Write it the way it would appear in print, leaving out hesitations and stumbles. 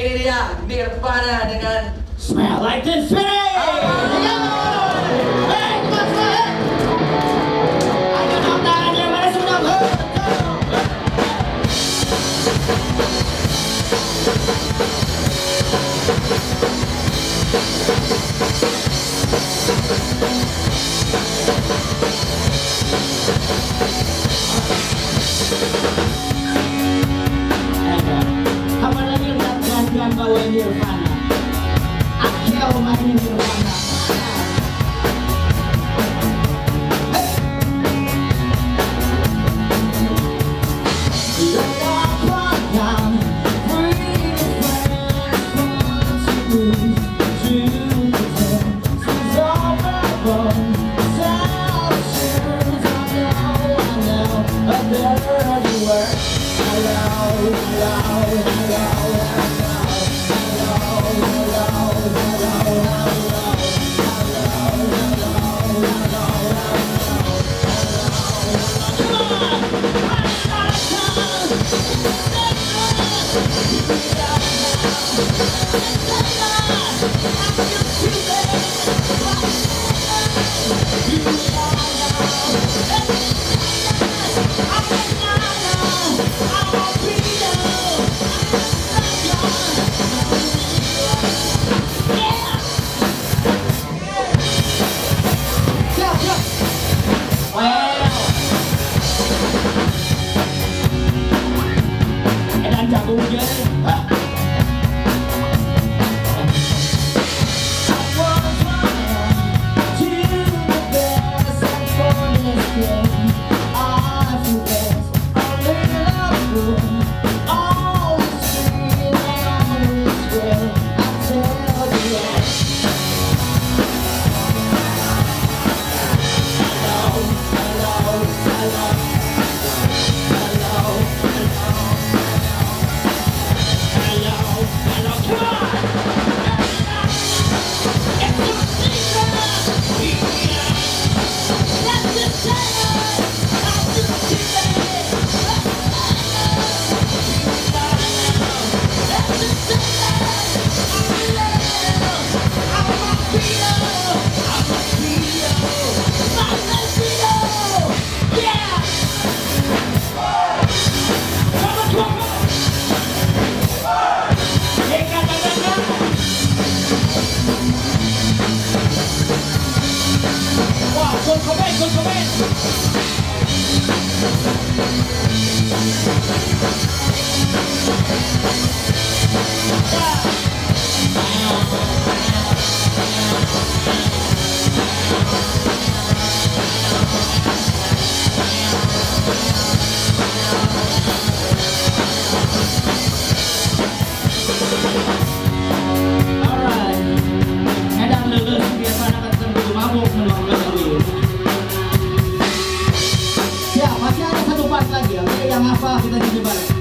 ini dia Nirvana dengan Smell Like Teen Spirit. Masih ada satu part lagi, oke? Yang hafal kita jadi bareng.